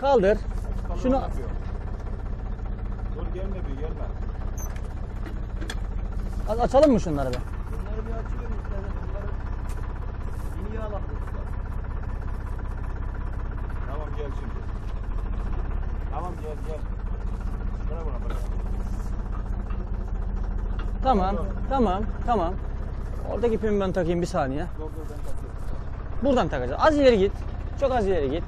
Kaldır. Şunu. Dur gelme bir gelme. Açalım mı şunları be? Bunları bir açalım istersen. Bunları yeni yağ laklamışlar. Tamam gel şimdi. Tamam gel gel. Şuna buna bırak. Tamam tamam tamam. Oradaki pimi ben takayım bir saniye. Yok dur ben takıyorum. Buradan takacağız. Az ileri git. Çok az ileri git.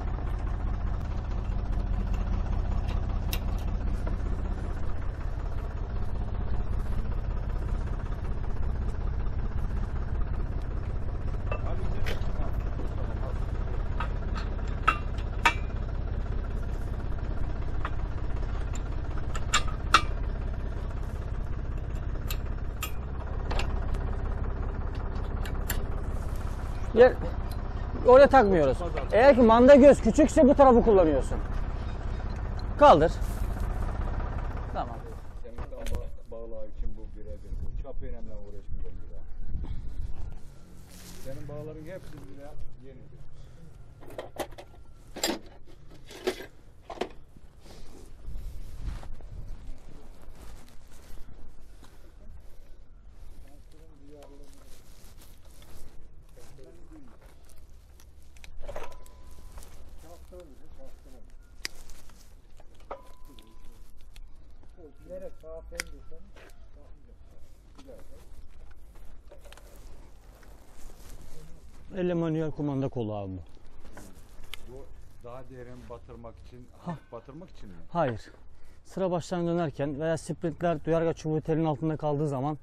Yer, oraya takmıyoruz. Eğer ki manda göz küçükse bu tarafı kullanıyorsun. Kaldır. Tamam. Bağlar için bu birebir. Bu çap önemli uğraşmıyor bile. Senin bağların hepsi bile yeni. Nereye kahve diyorsun? Elle manuel kumanda kolu abi bu. Bu daha derin batırmak için, batırmak için mi? Hayır. Sıra baştan dönerken veya sprintler duyarga çubuğu telin altında kaldığı zaman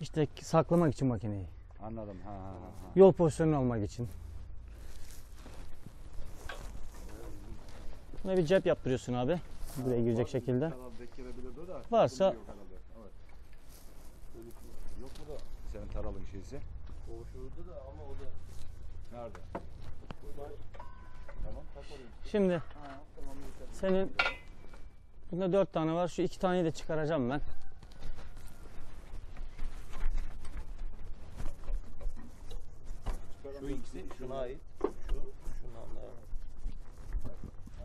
işte saklamak için makineyi. Anladım. Yol pozisyonunu almak için. Buna bir cep yaptırıyorsun abi. Buraya girecek şekilde. Varsa yok mu da senin taralın şeysi? Boğuşurdu da ama o da nerede? Tamam, tak oraya. Şimdi senin bunda 4 tane var. Şu 2 taneyi de çıkaracağım ben. Şu ikisi şuna ait.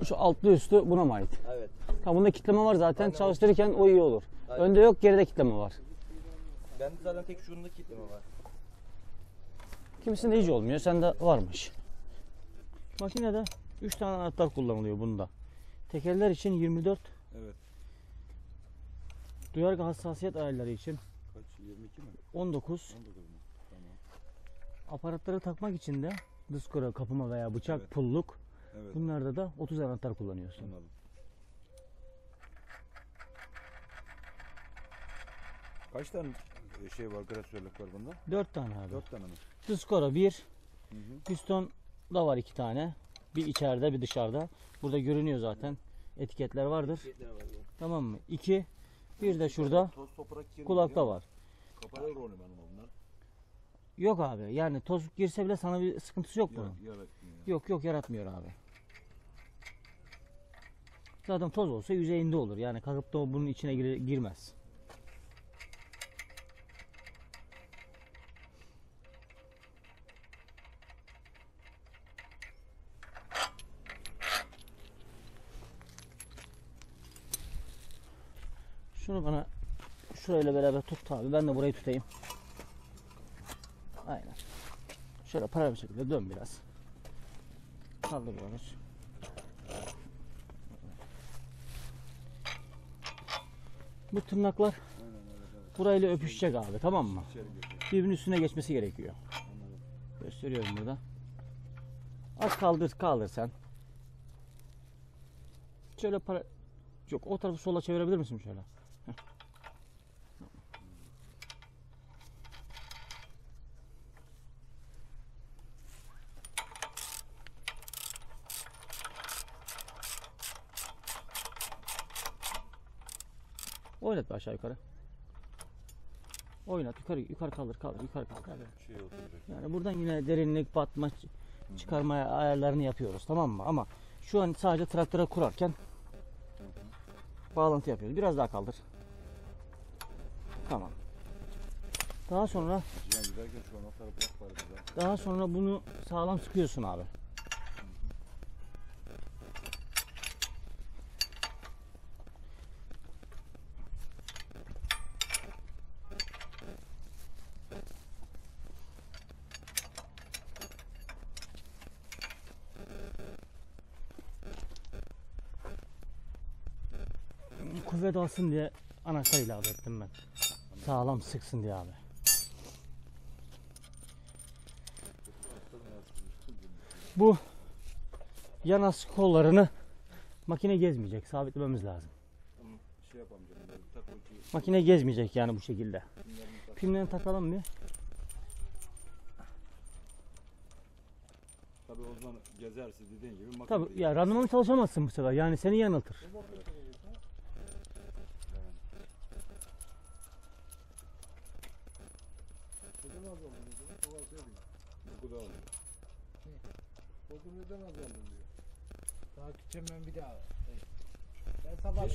Şu altlı üstü buna mı ait? Evet. Tamam, bunda kitleme var zaten. Aynen. Çalıştırırken o iyi olur. Aynen. Önde yok, geride kitleme var. Bende zaten tek şunda kitleme var. Kimisinde hiç olmuyor, sende varmış. Makinede 3 tane anahtar kullanılıyor bunda. Tekerler için 24. Evet. Duyarga hassasiyet ayarları için. Kaç? 22 mi? 19. 19 mu? Tamam. Aparatları takmak için de dıskora, kapıma veya bıçak, evet, pulluk. Evet. Bunlarda da 30 anahtar kullanıyorsun. Anladım. Kaç tane şey var, klasörlük var bunda? 4 tane abi. 4 tane mi? Tıskora 1, piston da var 2 tane. Bir içeride, bir dışarıda. Burada görünüyor zaten. Etiketler vardır. Etiketler var ya. Tamam mı? 2, bir de şurada kulakta var. Kapalı ronu benim bunlar. Yok abi, yani toz girse bile sana bir sıkıntısı yok bunun. Yok yok, yaratmıyor abi. Zaten toz olsa yüzeyinde olur, yani kalkıp da bunun içine girmez. Şunu bana şurayla beraber tut abi, ben de burayı tutayım. Aynen. Şöyle paralel bir şekilde dön biraz. Kaldır bunu. Bu tırnaklar burayla öpüşecek abi, tamam mı? Birbirinin üstüne geçmesi gerekiyor. Gösteriyorum burada. Az kaldır, kaldır sen. Şöyle para... Yok, o tarafı sola çevirebilir misin şöyle? Oynat bir aşağı yukarı. Oynat yukarı, yukarı kaldır, kaldır, yukarı kaldır. Yani buradan yine derinlik, batma, çıkarmaya ayarlarını yapıyoruz, tamam mı? Ama şu an sadece traktöre kurarken bağlantı yapıyoruz. Biraz daha kaldır. Tamam. Daha sonra bunu sağlam sıkıyorsun abi. kuvvet alsın diye anahtar ilave ettim ben. Sağlam sıksın diye abi. Bu yan askı kollarını makine gezmeyecek, sabitlememiz lazım. Şey makine gezmeyecek yani bu şekilde. Pimlerini takalım mı? Tabii o zaman gezersin dediğin gibi. Tabii ya randımanı çalışamazsın bu sefer, yani seni yanıltır. Evet. Daha küçülmem bir daha. Ben sabah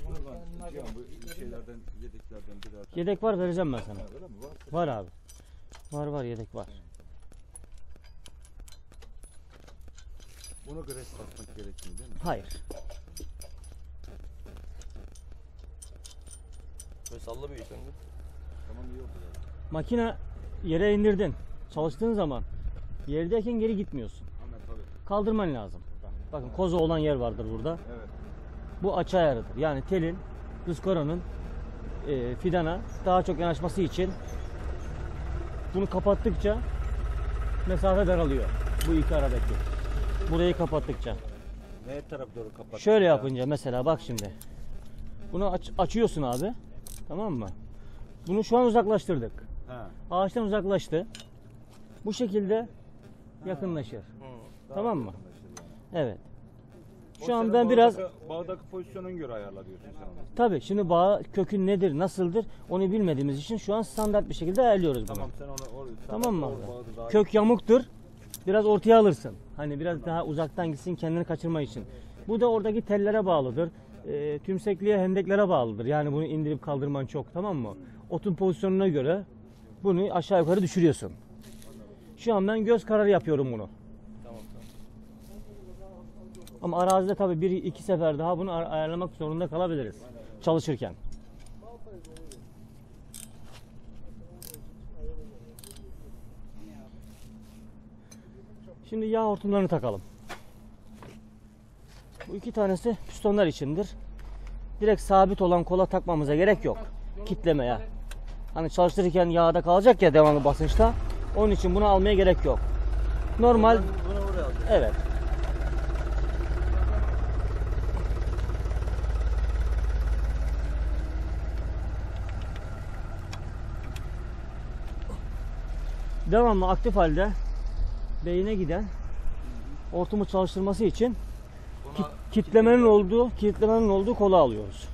bu şeylerden, yedeklerden bir daha. Yedek var, vereceğim ben sana. Ha, öyle mi? Var abi. Var yedek var. Buna gres atmak gerekmiyor değil mi? Hayır. Böyle sallamıyor işte. Tamam, iyi oldu yani. Makine yere indirdin. Çalıştığın zaman yerdeyken geri gitmiyorsun. Kaldırman lazım. Bakın koza olan yer vardır burada. Evet. Bu açı ayarıdır. Yani telin, ızgaranın fidana daha çok yanaşması için bunu kapattıkça mesafe daralıyor. Bu iki aradaki. Burayı kapattıkça. Ne taraf doğru kapattıkça? Şöyle yapınca mesela bak şimdi. Bunu açıyorsun abi. Tamam mı? Bunu şu an uzaklaştırdık. Ha. Ağaçtan uzaklaştı. Bu şekilde yakınlaşır. Daha tamam mı? Yani. Evet. Şu an ben biraz... Bağdaki pozisyonun göre ayarla diyorsun sen onu. Tabii. Şimdi bağ kökün nedir, nasıldır onu bilmediğimiz için şu an standart bir şekilde ayarlıyoruz bunu. Tamam, sen onu... Tamam mı? Kök yamuktur. Biraz ortaya alırsın. Hani biraz daha uzaktan gitsin, kendini kaçırma için. Bu da oradaki tellere bağlıdır. Tümsekliğe, hendeklere bağlıdır. Yani bunu indirip kaldırman çok. Tamam mı? Otun pozisyonuna göre bunu aşağı yukarı düşürüyorsun. Şu an ben göz kararı yapıyorum bunu. Ama arazide tabii bir iki sefer daha bunu ayarlamak zorunda kalabiliriz çalışırken. Şimdi yağ hortumlarını takalım. Bu iki tanesi pistonlar içindir. Direkt sabit olan kola takmamıza gerek yok. Kitleme ya. Hani çalıştırırken yağda kalacak ya devamlı basınçta. Onun için bunu almaya gerek yok. Normal. Evet. Devamlı aktif halde beyine giden hortumu çalıştırması için kilitlemenin olduğu kola alıyoruz.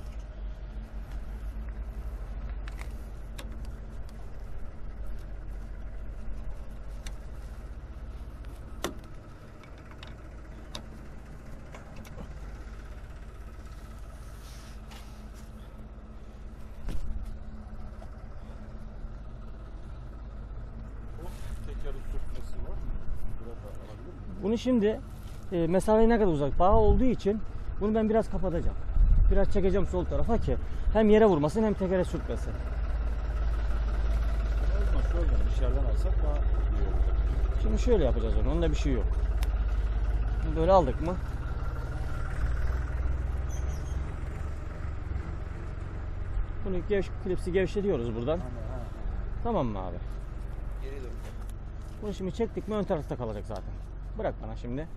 Bunu şimdi mesafeyi ne kadar uzak bağ olduğu için bunu ben biraz kapatacağım. Biraz çekeceğim sol tarafa ki hem yere vurmasın hem tekere sürtmesin. Dışarıdan alsak daha iyi olacak. Şimdi şöyle yapacağız onu. Onda bir şey yok. Böyle aldık mı? Bunu klipsi gevşetiyoruz buradan. Tamam mı abi? Bunu şimdi çektik mi ön tarafta kalacak zaten. Bırak bana şimdi.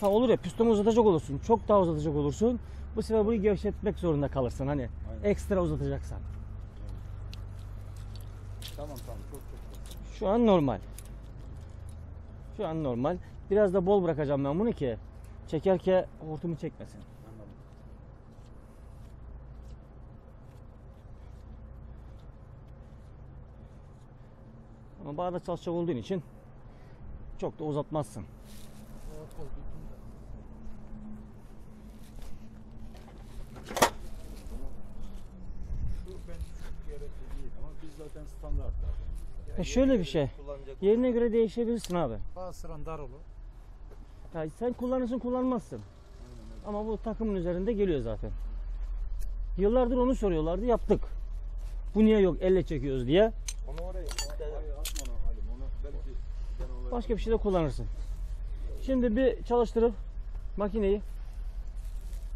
Ha olur ya, pistonu uzatacak olursun. Çok daha uzatacak olursun. Bu sefer bunu gevşetmek zorunda kalırsın. Hani aynen, ekstra uzatacaksan. Tamam. Çok. Şu an normal. Biraz da bol bırakacağım ben bunu ki çekerken hortumu çekmesin. Ama bağda çalışacak olduğun için çok da uzatmazsın. Şöyle bir şey, yerine göre değişebilirsin abi. Bazı sıran dar olur. Yani sen kullanırsın, kullanmazsın. Ama bu takımın üzerinde geliyor zaten. Yıllardır onu soruyorlardı, yaptık. Bu niye yok, elle çekiyoruz diye. Onu oraya atma Halim, onu belki başka bir şey de kullanırsın. Şimdi bir çalıştırıp makineyi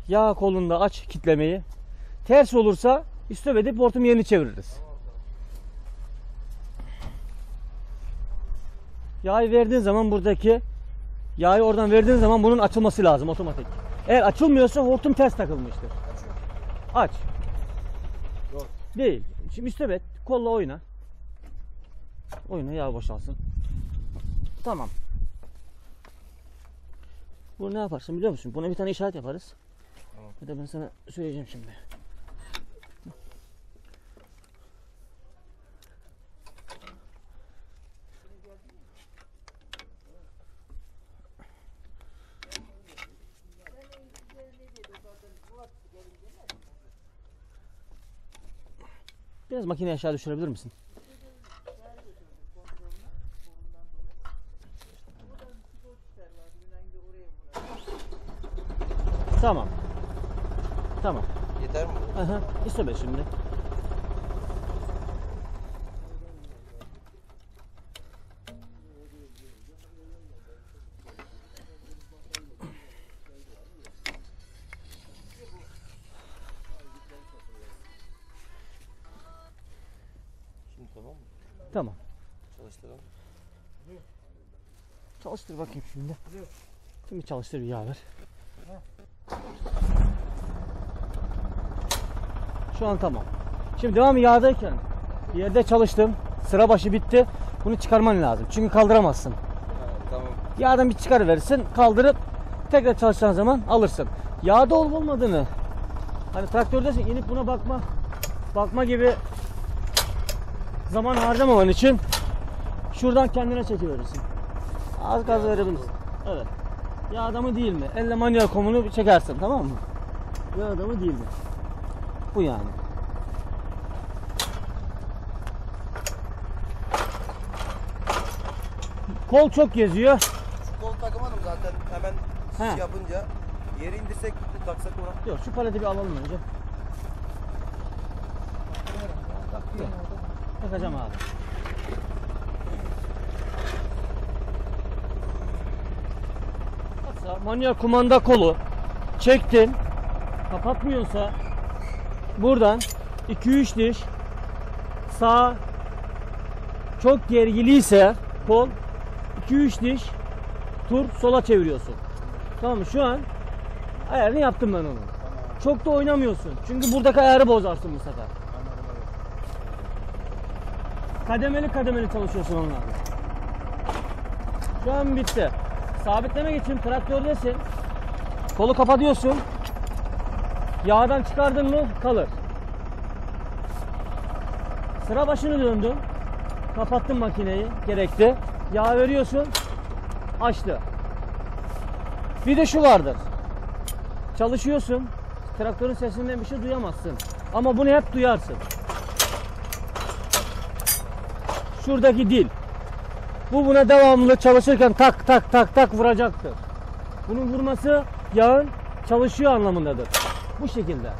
yağ kolunda aç kitlemeyi. Ters olursa üstüne bedip hortum yerini çeviririz. Yağı verdiğin zaman buradaki yağı oradan verdiğin zaman bunun açılması lazım otomatik. Eğer açılmıyorsa hortum ters takılmıştır. Aç. Değil. Şimdi üstüne bed, kolla oyna. Oyna, yağ boşalsın. Tamam. Bunu ne yaparsın biliyor musun? Buna bir tane işaret yaparız. Tamam. Bir de ben sana söyleyeceğim şimdi. Biraz makineyi aşağı düşürebilir misin? Tamam. Tamam. Yeter mi? Aha. İsteme şimdi. Şimdi tamam mı? Tamam. Çalıştıralım. Çalıştır bakayım şimdi. Şimdi çalıştır bir yağ ver. Şu an tamam. Şimdi devamı yağdayken bir yerde çalıştım. Sıra başı bitti. Bunu çıkarman lazım. Çünkü kaldıramazsın. Tamam. Yağdan bir çıkarıversin. Kaldırıp tekrar çalışacağın zaman alırsın. Yağda olup olmadığını hani traktördesin inip buna bakma gibi zaman harcamaman için şuradan kendine çekiverirsin. Az gaz verebilirsin. Evet. Yağda mı değil mi? Elle manuel komunu çekersin, tamam mı? Yağda mı değil mi? Bu yani. Kol çok geziyor. Şu kol takamadım zaten. Hemen şey yapınca yeri indirsek taksak ona. Yok, şu paleti bir alalım önce. Takıyorum. Takacağım abi. Manuel kumanda kolu çektin, kapatmıyorsa buradan 2-3 diş sağ, çok gergiliyse kol 2-3 diş tur sola çeviriyorsun. Tamam, şu an ayarını yaptım ben onu. Çok da oynamıyorsun çünkü buradaki ayarı bozarsın bu sefer. Kademeli kademeli çalışıyorsun onlarla. Şu an bitti. Sabitlemek için traktördesin, kolu kapatıyorsun, yağdan çıkardın mı kalır. Sıra başını döndün, kapattın makineyi, gerekti. Yağ veriyorsun, açtı. Bir de şu vardır, çalışıyorsun, traktörün sesinden bir şey duyamazsın ama bunu hep duyarsın. Şuradaki dil. Bu buna devamlı çalışırken tak tak tak tak vuracaktır. Bunun vurması yağın çalışıyor anlamındadır. Bu şekilde.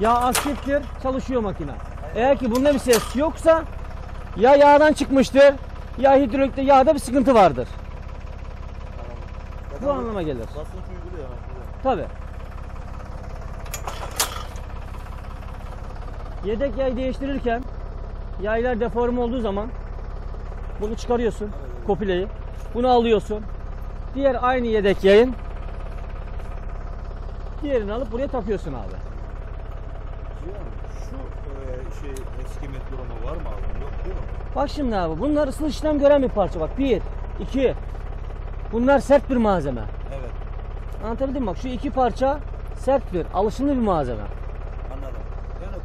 Yağ aktiftir, çalışıyor makine. Eğer ki bunda bir ses yoksa ya yağdan çıkmıştır ya hidrolikte yağda bir sıkıntı vardır. Bu anlama gelir. Tabii. Yedek yay değiştirirken yaylar deforme olduğu zaman bunu çıkarıyorsun, kopileyi. Bunu alıyorsun. Diğer aynı yedek yayın diğerini alıp buraya takıyorsun abi. Şu şey eski metronu var mı abi? Yok değil mi? Bak şimdi abi, bunlar ısı işlem gören bir parça bak. 1, 2. Bunlar sert bir malzeme. Evet. Anlatabildim mi? Bak şu iki parça sert bir, alışımlı bir malzeme. Anladım. Yani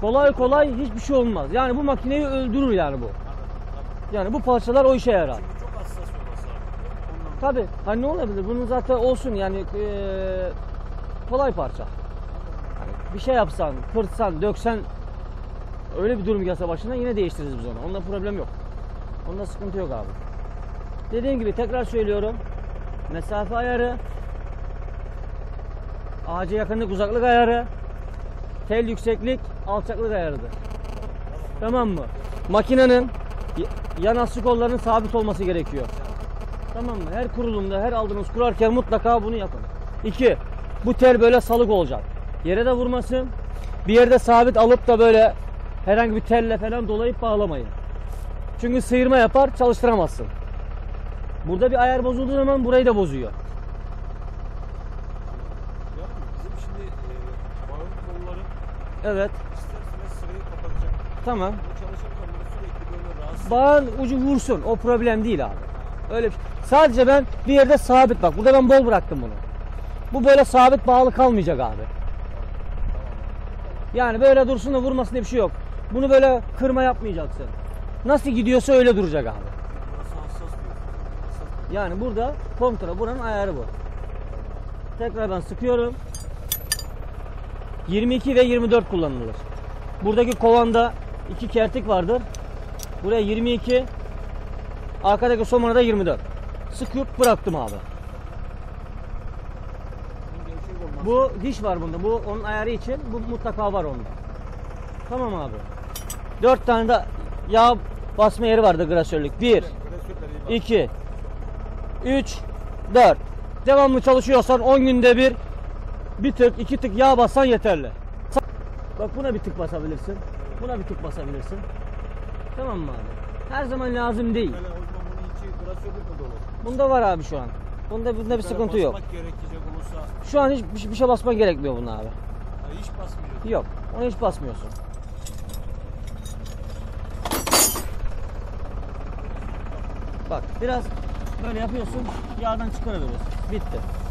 kolay kolay hiçbir şey olmaz. Yani bu makineyi öldürür yani bu. Yani bu parçalar o işe yarar. Çünkü çok hassas olması lazım. Tabii. Hani ne olabilir? Bunun zaten olsun yani kolay parça. Yani bir şey yapsan, kırsan, döksen öyle bir durum gelse başına yine değiştiririz biz onu. Onda problem yok. Onda sıkıntı yok abi. Dediğim gibi tekrar söylüyorum. Mesafe ayarı, ağaca yakınlık uzaklık ayarı, tel yükseklik, alçaklık ayarıdır. Tamam mı? Makinenin yan aslı kollarının sabit olması gerekiyor. Tamam mı? Her kurulumda, her aldığınız kurarken mutlaka bunu yapın. 2. Bu tel böyle salık olacak. Yere de vurmasın. Bir yerde sabit alıp da böyle herhangi bir telle falan dolayıp bağlamayın. Çünkü sıyırma yapar, çalıştıramazsın. Burada bir ayar bozulduğu zaman burayı da bozuyor. Bizim şimdi bağlı kolları. Evet. İsterseniz sırayı kapatacak. Tamam. Bağın ucu vursun. O problem değil abi. Öyle bir şey. Sadece ben bir yerde sabit, bak burada ben bol bıraktım bunu. Bu böyle sabit bağlı kalmayacak abi. Yani böyle dursun da vurmasın diye bir şey yok. Bunu böyle kırma yapmayacaksın. Nasıl gidiyorsa öyle duracak abi. Yani burada kontra, buranın ayarı bu. Tekrar ben sıkıyorum. 22 ve 24 kullanılır. Buradaki kovanda 2 kertik vardır. Buraya 22, arkadaki somana da 24. Sıkıp bıraktım abi. Bu diş var bunda. Bu onun ayarı için. Bu mutlaka var onda. Tamam abi. 4 tane de yağ basma yeri vardı grasörlük. 1, 2, 3, 4. Devamlı çalışıyorsan 10 günde bir tık, 2 tık yağ bassan yeterli. Bak buna bir tık basabilirsin. Buna bir tık basabilirsin. Tamam mı abi? Her zaman lazım değil. Bunda var abi şu an. Bunda bir sıkıntı yok. Şu an hiçbir şey basman gerekmiyor bunun abi. Hiç basmıyorsun. Yok. Onu hiç basmıyorsun. Bak biraz böyle yapıyorsun. Yağdan çıkarabiliyorsun. Bitti.